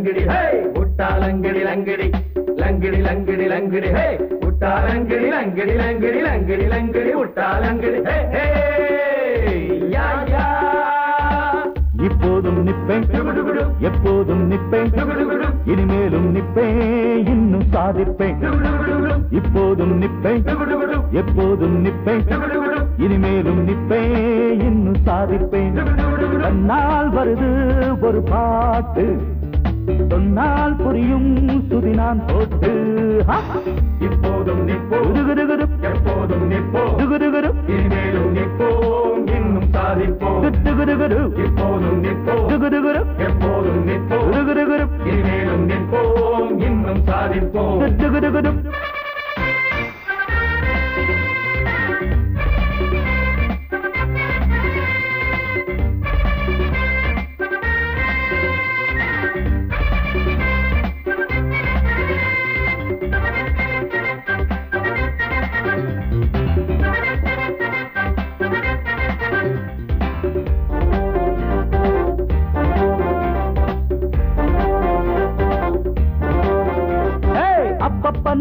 லங்கிடி ஹே புட்டா லங்கிடி லங்கிடி லங்கிடி லங்கிடி லங்கிடி ஹே புட்டா லங்கிடி லங்கிடி லங்கிடி லங்கிடி லங்கிடி புட்டா லங்கிடி ஹே ஹே யா யா இப்போதும் நிப்பேன் குடுகுடு எப்போதும் நிப்பேன் குடுகுடு இனிமேலும் நிப்பேன் இன்னும் சாதிப்பேன் குடுகுடு இப்போதும் நிப்பேன் குடுகுடு எப்போதும் நிப்பேன் குடுகுடு இனிமேலும் நிப்பேன் இன்னும் சாதிப்பேன். தன்னால் வருது ஒரு பாட்டு சொன்னால் புரியும் சுதி நான் போட்டு இப்போதும் நிப்போம் எப்போதும் நிப்போம் இனிமேலும் நிப்போம் இன்னும் சாதிப்போம் இப்போதும் நிப்போம் எப்போதும் நிப்போம் இனிமேலும் நிப்போம் இன்னும் சாதிப்போம்.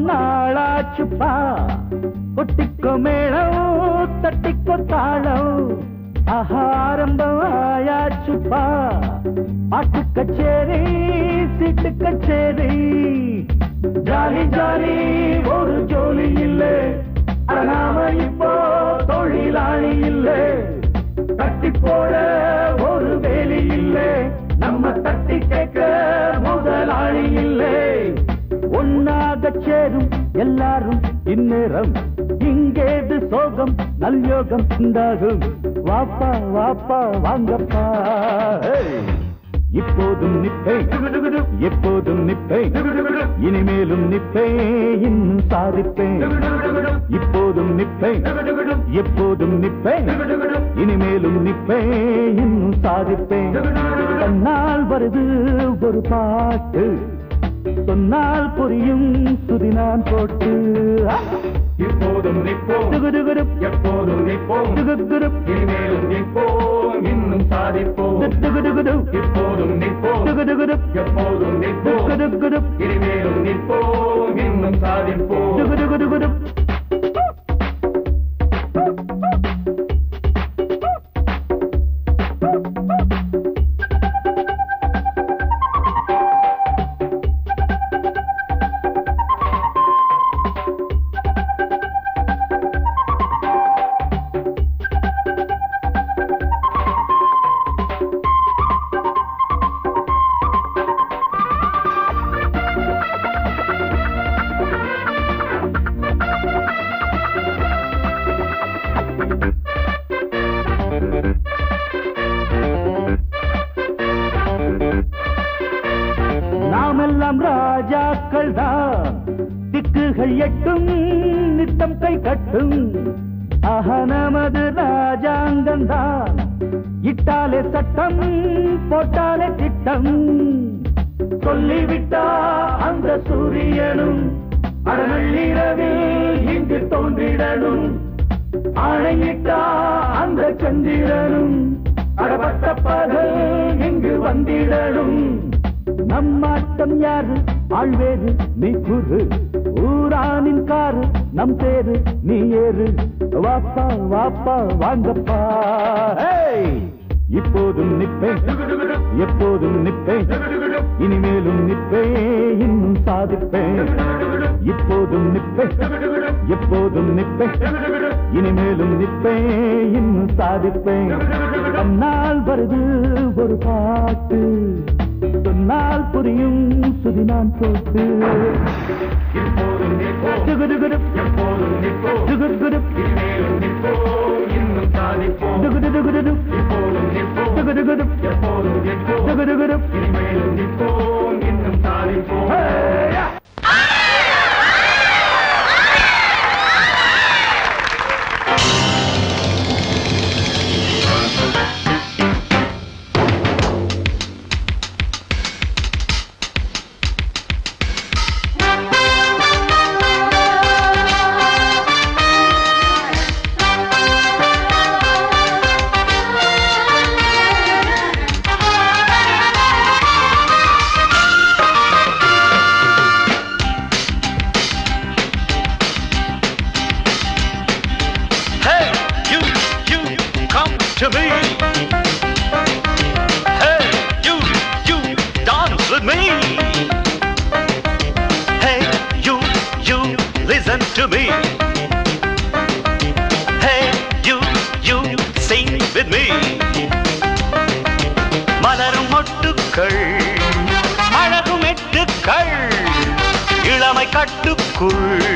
நாளாச்சுப்பா ஒட்டிக்கோ மேளம் தட்டிக்கோ தாளம் ஆகாரம்பம் ஆயாச்சுப்பா பாட்டு கச்சேரி சீட்டு கச்சேரி ஜாலி ஜாலி ஒரு ஜோலி இல்லை அரணாம இப்போ தொழிலாளி இல்லை தட்டி போட ஒரு வேலி இல்லை நம்ம தட்டி கேட்க முதலாளி இல்லை ஒன்னாக சேரும் எல்லாரும் இந்நேரம் இங்கேது சோகம் நல்யோகம் உண்டாகும் வாப்பா வாப்பா வாங்கப்பா. இப்போதும் நிப்பேன் எப்போதும் நிப்பேன் இனிமேலும் நிப்பேன் இன்னும் சாதிப்பேன் இப்போதும் நிப்பேன் எப்போதும் நிப்பேன் இனிமேலும் நிப்பேன் இன்னும் சாதிப்பேன். தன்னால் வருது ஒரு பாட்டு சொன்னால் புரியும் சுதி நான் போட்டு இப்போதும் நிப்போம் எப்போதும் நிப்போம் இனிமேலும் நிப்போம் இன்னும் சாதிப்போம் இப்போதும் நிப்போம் எப்போதும் நிப்போம் இனிமேலும் நிப்போம் இன்னும் சாதிப்போம். ராஜாக்கள் தான் திக்குகள் எட்டும் நித்தம் கை கட்டும் ஆக நமது ராஜாங்கந்தான் இட்டாலே சட்டம் போட்டாலே திட்டம் சொல்லிவிட்டா அந்த சூரியனும் அரளிரவில் இங்கு தோன்றிடனும் ஆணையிட்டா அந்த சந்திரனும் அடபட்ட பகல் இங்கு வந்திடனும் நம்மாட்டம் யாரு ஆழ்வேறு நீ குரு ஊரானின் காரு நம் தேரு நீ ஏறு வாப்பா வாப்பா வாங்கப்பா. இப்போதும் நிப்பேன் எப்போதும் நிப்பேன் இனிமேலும் நிப்பேன் இன்னும் சாதிப்பேன் இப்போதும் நிப்பேன் எப்போதும் நிப்பேன் இனிமேலும் நிப்பேன் இன்னும் சாதிப்பேன். தன்னால் வருது ஒரு பாட்டு சொன்னால் புரியும் சுதி நான் போட்டு இப்போதும் இன்னும் சாதிப்போம். to me. Hey, you sing with me. மலரும் மொட்டுக்கள் அழகும் எட்டுக்கள் இளமை கட்டுக்குள்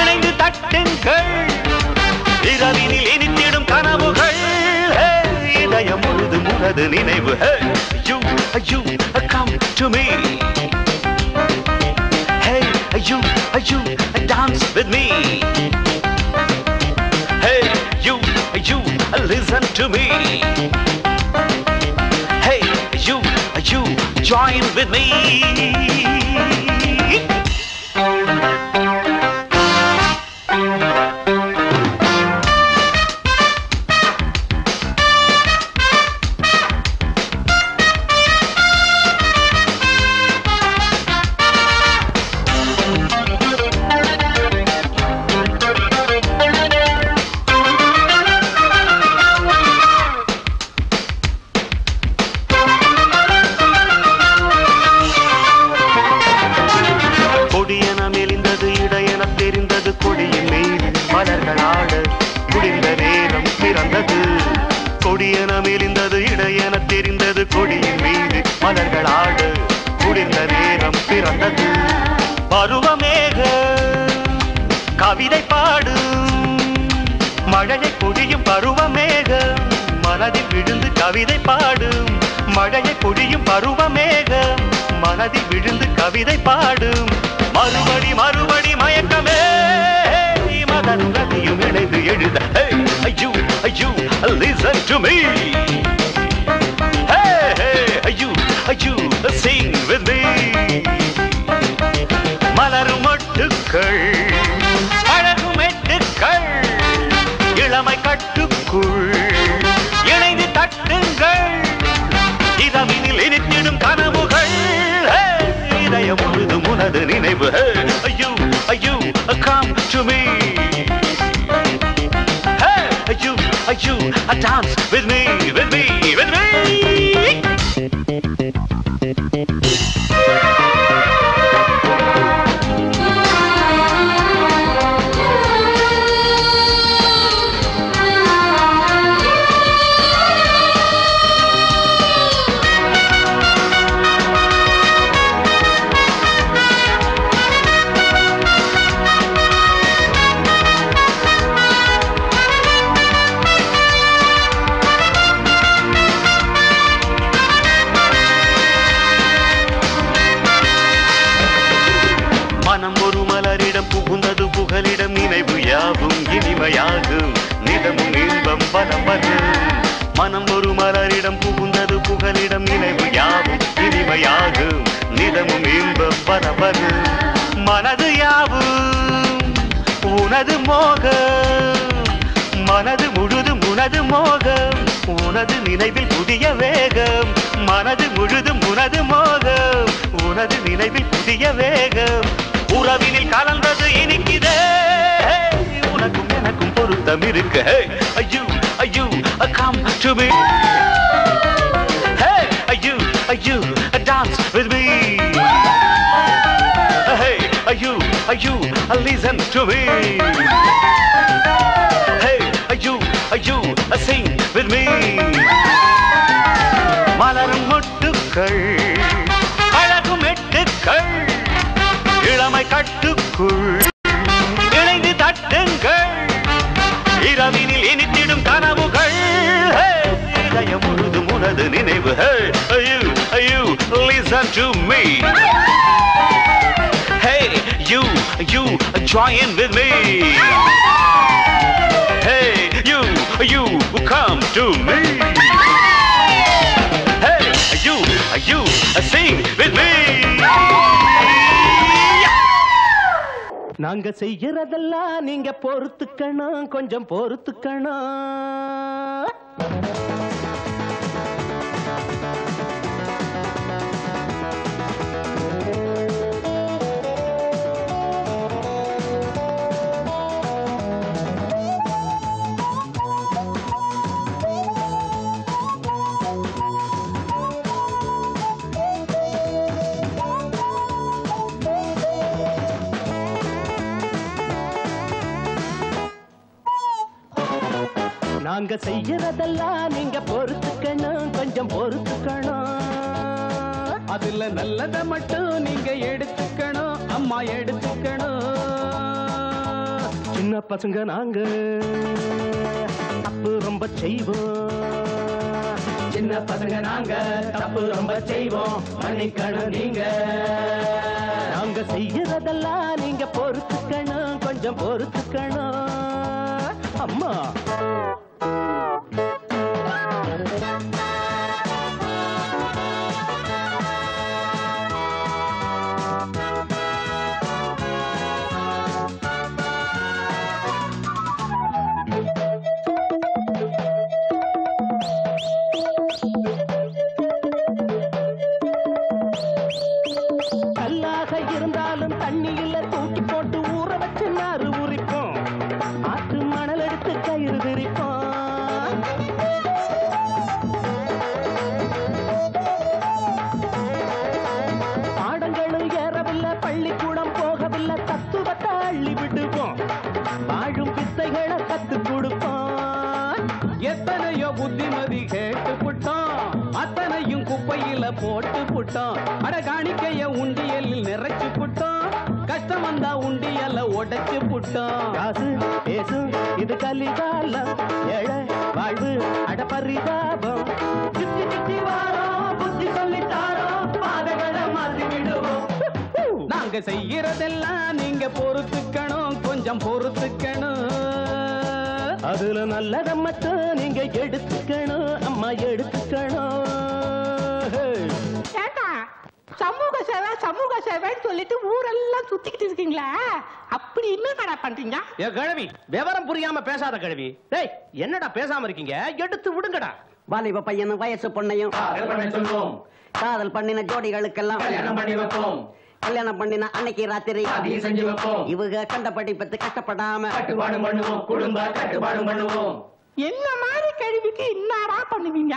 இணைந்து தட்டுங்கள் இரவினில் இனித்திடும் கனவுகள். இதயம் முழுது முழுது நினைவு. Hey, you come to me. You dance with me. Hey, you listen to me. Hey, you join with me. நாங்க செய்யறதெல்லாம் நீங்க பொறுத்துக்கணும், கொஞ்சம் பொறுத்துக்கணும். நாங்க செய்யறதெல்லாம் நீங்க பொறுத்துக்கணும், கொஞ்சம் பொறுத்துக்கணும். அதுல நல்லதை மட்டும் நீங்க எடுத்துக்கணும் அம்மா, எடுத்துக்கணும். சின்ன பசங்க நாங்க தப்பு ரொம்ப செய்வோம், சின்ன பசங்க நாங்க தப்பு ரொம்ப செய்வோம், மன்னிக்கணும் நீங்க. நாங்க செய்யறதெல்லாம் நீங்க பொறுத்துக்கணும், கொஞ்சம் பொறுத்துக்கணும் அம்மா. இருந்தாலும் தண்ணியில தூக்கி போட்டு ஊற வச்சு நாறு ஊறிப்போம், ஆற்று மணல் எடுத்து கயிறு விரிப்போம். பாடங்களும் ஏறவில்லை, பள்ளிக்கூடம் போகவில்லை, தத்துவத்தை அள்ளி விடுவோம், வாழும் வித்தைகளை கத்து கொடுப்போம். எத்தனையோ புத்திமதி கேட்டு விட்டோம், அத்தனையும் குப்பையில போட்டு விட்டோம். அட காணிக்கைய உண்டியலில் நிறைச்சு விட்டோம், கஷ்டம் வந்தா உண்டியல உடைச்சு விட்டோம். காசு பேசும் இது கலிகாலம், ஏழை வாழ்வு அடப்பரிதாபம். சுத்தி சுத்தி வாரோம், புத்தி சொல்லித்தாரோம், பாதைகளை மாற்றி விடுவோம். நாங்க செய்யறதெல்லாம் நீங்க பொறுத்துக்கணும், கொஞ்சம் பொறுத்துக்கணும். அதுல நல்லத மட்டும் நீங்க எடுத்துக்கணும் அம்மா, எடுத்துக்கணும். சமூக சேவை சமூக சேவைன்னு சொல்லிட்டு ஊரெல்லாம் சுத்திக்கிட்டு இருக்கீங்களா? அப்படி இன்னும் கடை பண்றீங்க. ஏ கிழவி, விவரம் புரியாம பேசாத கிழவி. டேய், என்னடா பேசாம இருக்கீங்க? எடுத்து விடுங்கடா. வாலிப பையனும் வயசு பொண்ணையும் காதல் பண்ணின ஜோடிகளுக்கெல்லாம் கல்யாணம் பண்ணின அன்னைக்கு ராத்திரி இவங்க கண்ட படிப்பத்து கஷ்டப்படாம பண்ணுவோம். என்ன மாதிரி கழிவுக்கு இன்னாரா பண்ணுவீங்க?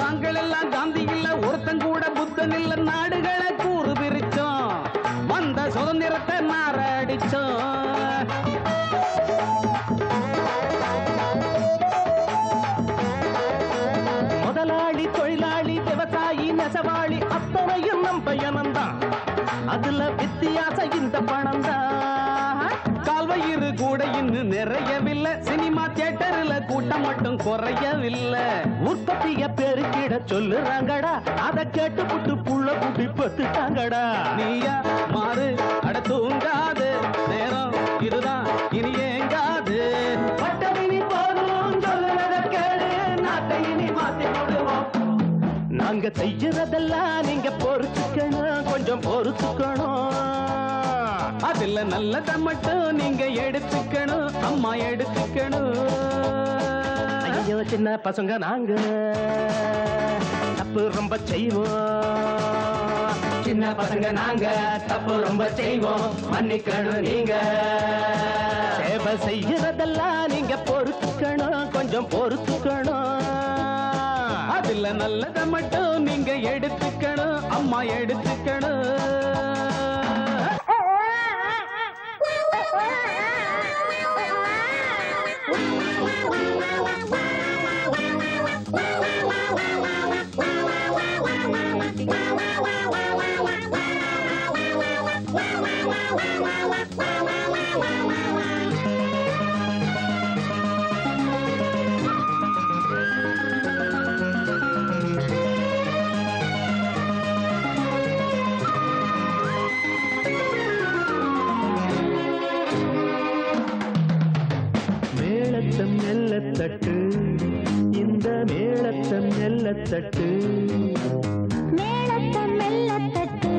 நாங்கள் எல்லாம் காந்தி இல்ல, ஒருத்தன் கூட புத்தன் இல்ல, நாடுகளை கூறு பிரிச்சோம், வந்த சுதந்திரத்தை மாரடிச்சோம். சவாளி அத்தனையும் நம் பயணம் தான், அதுல வித்தியாசம் இந்த பணம் தான். கால்வயிறு கூட இன்னும் நிறையவில்லை, சினிமா தியேட்டர்ல கூட்டம் மட்டும் குறையவில்லை. உற்பத்திய பெருக்கிட சொல்லுறாங்கடா, அதை கேட்டு புட்டு புள்ள குட்டி பத்துட்டாங்கடா. நீயா மாறு அட தூங்காது, நேரம் இதுதான் இனி ஏங்காது. நாங்க செய்யறதெல்லாம் நீங்க பொறுத்துக்கணும், கொஞ்சம் பொறுத்துக்கணும். அதுல நல்லதை மட்டும் நீங்க எடுத்துக்கணும் அம்மா, எடுத்துக்கணும். ஐயோ, சின்ன பசங்க நாங்க தப்பு ரொம்ப செய்வோம், சின்ன பசங்க நாங்க தப்பு ரொம்ப செய்வோம், மன்னிக்கணும் நீங்க. சேவை செய்யறதெல்லாம் நீங்க பொறுத்துக்கணும், கொஞ்சம் பொறுத்துக்கணும். அதுல நல்லதை மட்டும் நீங்க எடுத்துக்கணும் அம்மா, எடுத்துக்கணும். தட்டு இந்த மேளத்தம் மெல்ல தட்டு, மேளத்தம் மெல்ல தட்டு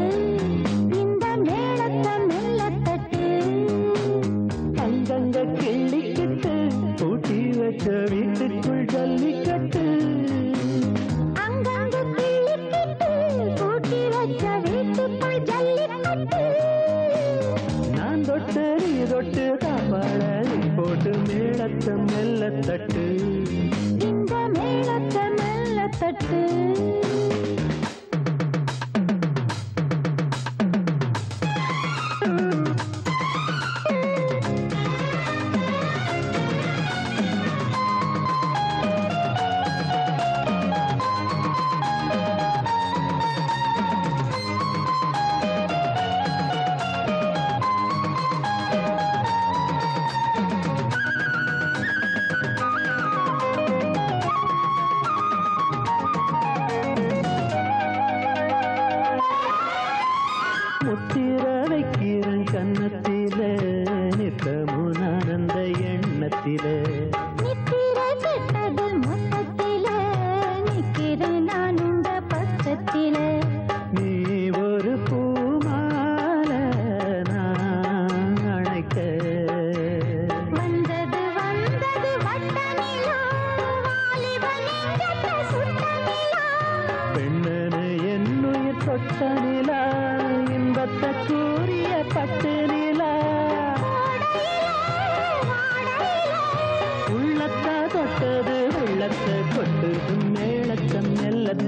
இந்த மேளத்தம் மெல்ல தட்டு. அங்கங்க கிள்ளிக்கிட்டு பூட்டி வச்ச வீட்டுக்குள் ஜல்லிக்கட்டு, அங்கங்க கிள்ளிக்கிட்டு பூட்டி வச்ச வீட்டுக்குள் ஜல்லிக்கட்டு. நான் தொட்டு நீ தொட்டு காப்பாள போட்டு மேளத்தம் மெல்ல தட்டு இந்த மேளத்தம் மெல்ல தட்டு.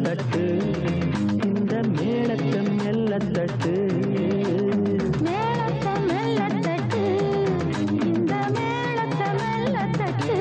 தட்டு, இந்த மேளத்தம் மெல்ல தட்டு, மேளத்தம் மெல்ல தட்டு, இந்த மேளத்தம் மெல்ல தட்டு.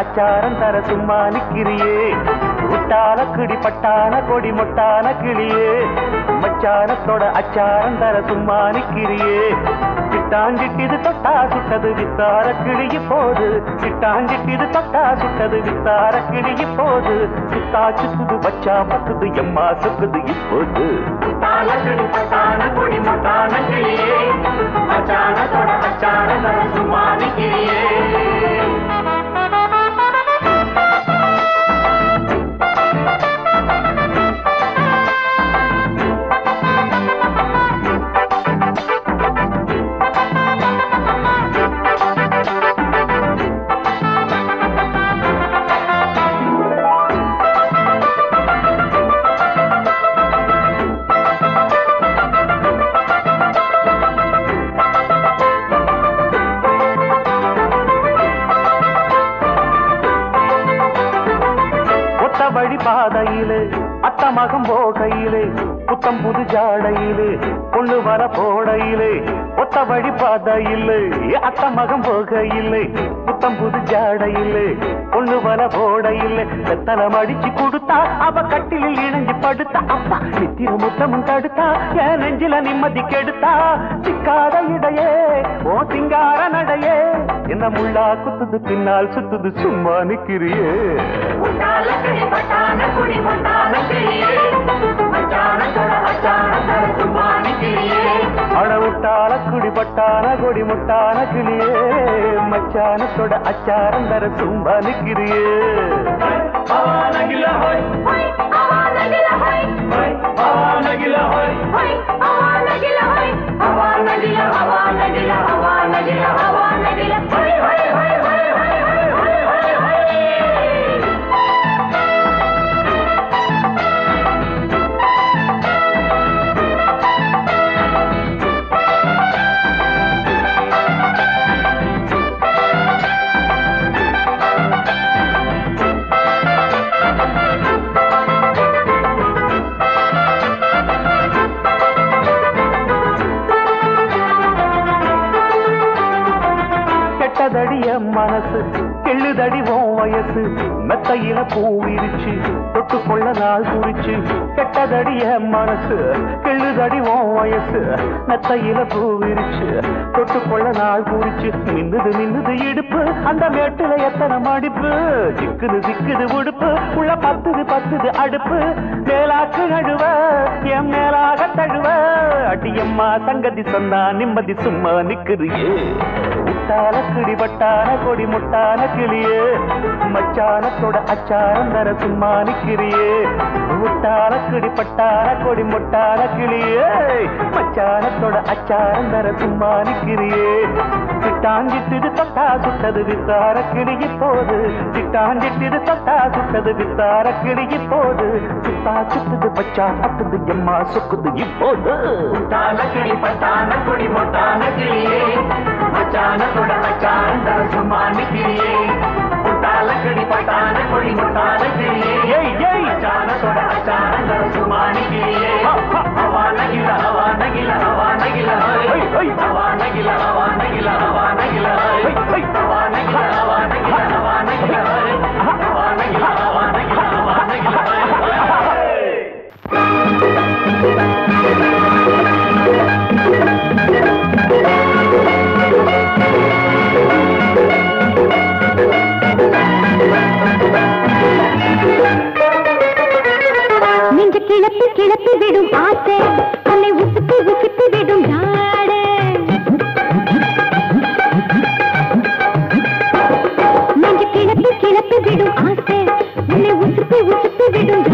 அச்சாரம் தர சும்மா நிக்கிறியே, சிட்டாஞ்சிட்டிது தொட்டா சுட்டது வித்தார கிளிய போது, சிட்டாஞ்சிட்டிது தொட்டா சுட்டது வித்தார கிளிய போது, சித்தாச்சு புது பச்சா பத்துது எம்மா சுக்குது இப்போது. சித்தாலக்கிடி பட்டான கொடி மட்டான கிளியே, அச்சாரத்தோட அச்சாரம் தர சும்மா நிக்கிறியே. மகம் போகையிலே புத்தம் புது ஜாடையிலே கொள்ளு வர போடையிலே ஒத்த வழி பாதையிலே அத்த மகம் போகையிலே புத்தம் புது ஜாடையிலே கொள்ளு வர போடையிலே வெத்தனம் அடிச்சு கொடுத்தா அவ கட்டிலில் இணைஞ்சு படுத்தா அப்பா நித்திர முத்தமும் தடுத்தா என் நெஞ்சில நிம்மதி கெடுத்தா சிக்காத இடையே ஓ சிங்கார நடையே என்ன முள்ளா குத்துது பின்னால் சுத்துது சும்மா நிக்கிறியே. அடவுட்டால குடிபட்டான கொடி முட்டான கிளியே, மச்சானத்தோட அச்சாரம் தர சும்மா நிக்கிறியே. கையில பூ விரிச்சு தொட்டு கொள்ள நாள் குறிச்சு கெட்டதடிய மனசு கெழுதடிவோம் வயசு மெத்தையில பூ விரிச்சு தொட்டு கொள்ள நாள் குறிச்சு மின்னுது மின்னுது இடுப்பு அந்த மேட்டுல எத்தனை மடிப்பு சிக்குது சிக்குது உடுப்பு உள்ள பத்துது பத்துது அடுப்பு மேலாக்கு நடுவ என் மேலாக தழுவ அடியம்மா சங்கதி சொன்னா நிம்மதி சும்மா நிக்குறியே முட்டால கிடிபட்டான கொடி முட்டான கிளியே மச்சானத்தோட அச்சாரம் தர சும்மா நிக்கிறியே முட்டால கிடிபட்டான கொடி முட்டான கிளியே மச்சானத்தோட அச்சாரம் தர சும்மா நிக்கிறியே திட்டாஞ்சிட்டு தொட்டா சுட்டது வித்தார கிளிய போது திட்டாஞ்சிட்டு தொட்டா சுட்டது வித்தார கிளிய போது சுத்தா சுட்டுது பச்சா அத்துது எம்மா சுக்குது இப்போது முட்டான கிளி பட்டான கொடி முட்டான கிளியே மச்சானத்தோட அச்சாரம் தர சும்மா நிக்கிறியே முட்டால கிளி பட்டான கொடி முட்டான கிளியே மச்சானத்தோட அச்சாரம் தர சும்மா நிக்கிறியே அவான கிள அவான கிள அவான கிள அவான கிள அவான கிள அவான கிள அவான கிள அவான கிள அவான கிள அவான கிள அவான கிள அவான கிள நெஞ்ச கிளப்பி கிளப்பி விடும் ஆசை உன்னை உசுப்பி உசுப்பி விடும் நாடு நெஞ்ச கிளப்பி கிளப்பி விடும் ஆசை உன்னை உசுப்பி உசுப்பி விடும்